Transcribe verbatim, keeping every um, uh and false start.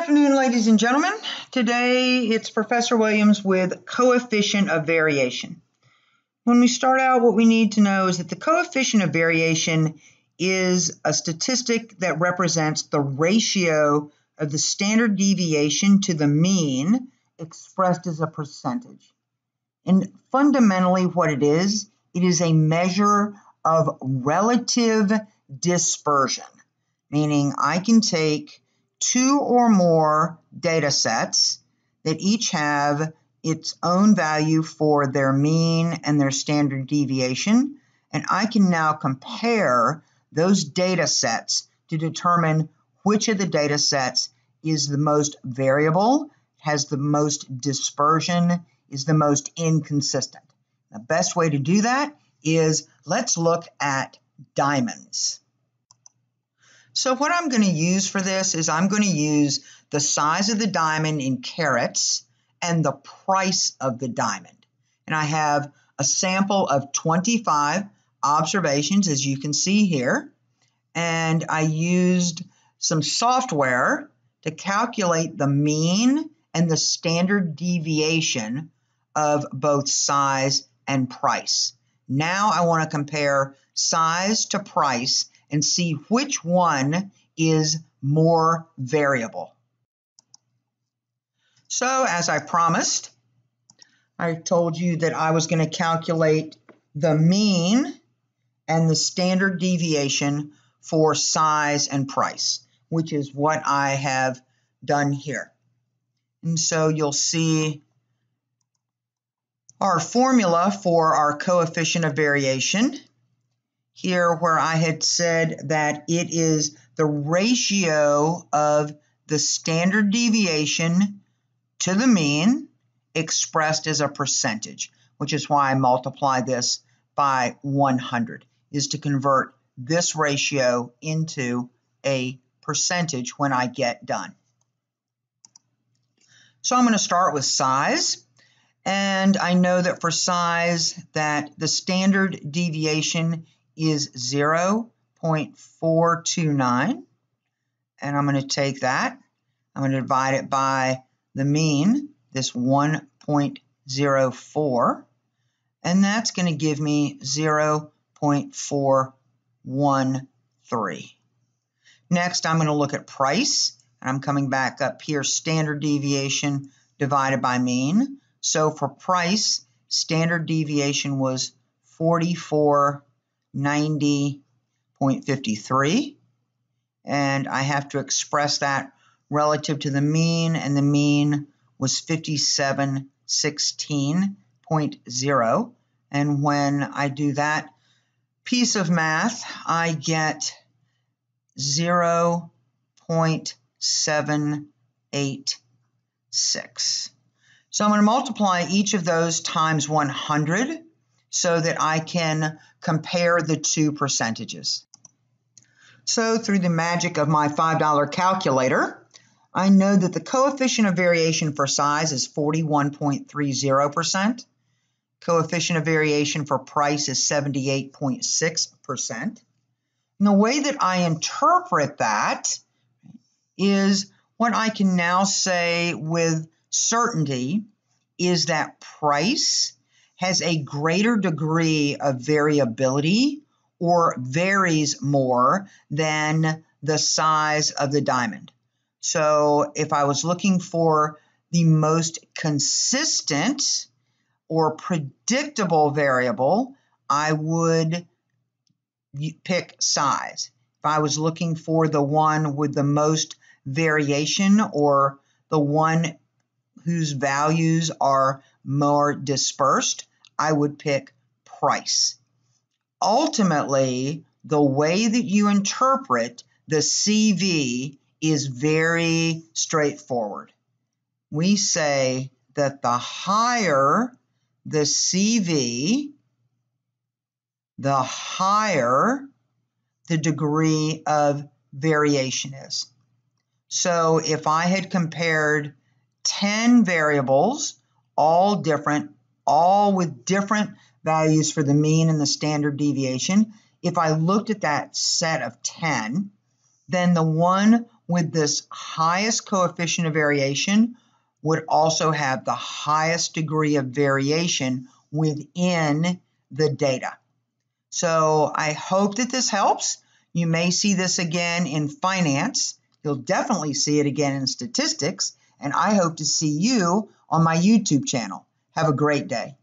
Good afternoon, ladies and gentlemen. Today it's Professor Williams with coefficient of variation. When we start out, what we need to know is that the coefficient of variation is a statistic that represents the ratio of the standard deviation to the mean expressed as a percentage. And fundamentally what it is, it is a measure of relative dispersion, meaning I can take two or more data sets that each have its own value for their mean and their standard deviation, and I can now compare those data sets to determine which of the data sets is the most variable, has the most dispersion, is the most inconsistent. The best way to do that is let's look at diamonds. So what I'm going to use for this is I'm going to use the size of the diamond in carats and the price of the diamond. And I have a sample of twenty-five observations, as you can see here. And I used some software to calculate the mean and the standard deviation of both size and price. Now I want to compare size to price and see which one is more variable. So as I promised, I told you that I was going to calculate the mean and the standard deviation for size and price, which is what I have done here. And so you'll see our formula for our coefficient of variation here, where I had said that it is the ratio of the standard deviation to the mean expressed as a percentage, which is why I multiply this by one hundred, is to convert this ratio into a percentage when I get done. So I'm going to start with size, and I know that for size that the standard deviation is zero point four two nine, and I'm going to take that. I'm going to divide it by the mean, this one point zero four, and that's going to give me zero point four one three. Next, I'm going to look at price, and I'm coming back up here, standard deviation divided by mean. So for price, standard deviation was forty-four ninety point five three, and I have to express that relative to the mean, and the mean was fifty-seven sixteen point zero. And when I do that piece of math, I get zero point seven eight six. So I'm going to multiply each of those times one hundred so that I can compare the two percentages. So through the magic of my five dollar calculator, I know that the coefficient of variation for size is forty-one point three zero percent. Coefficient of variation for price is seventy-eight point six percent. And the way that I interpret that is what I can now say with certainty is that price has a greater degree of variability or varies more than the size of the diamond. So if I was looking for the most consistent or predictable variable, I would pick size. If I was looking for the one with the most variation or the one whose values are more dispersed, I would pick price. Ultimately, the way that you interpret the C V is very straightforward. We say that the higher the C V, the higher the degree of variation is. So if I had compared ten variables, all different, all with different values for the mean and the standard deviation, if I looked at that set of ten, then the one with this highest coefficient of variation would also have the highest degree of variation within the data. So I hope that this helps. You may see this again in finance. You'll definitely see it again in statistics, and I hope to see you on my YouTube channel. Have a great day.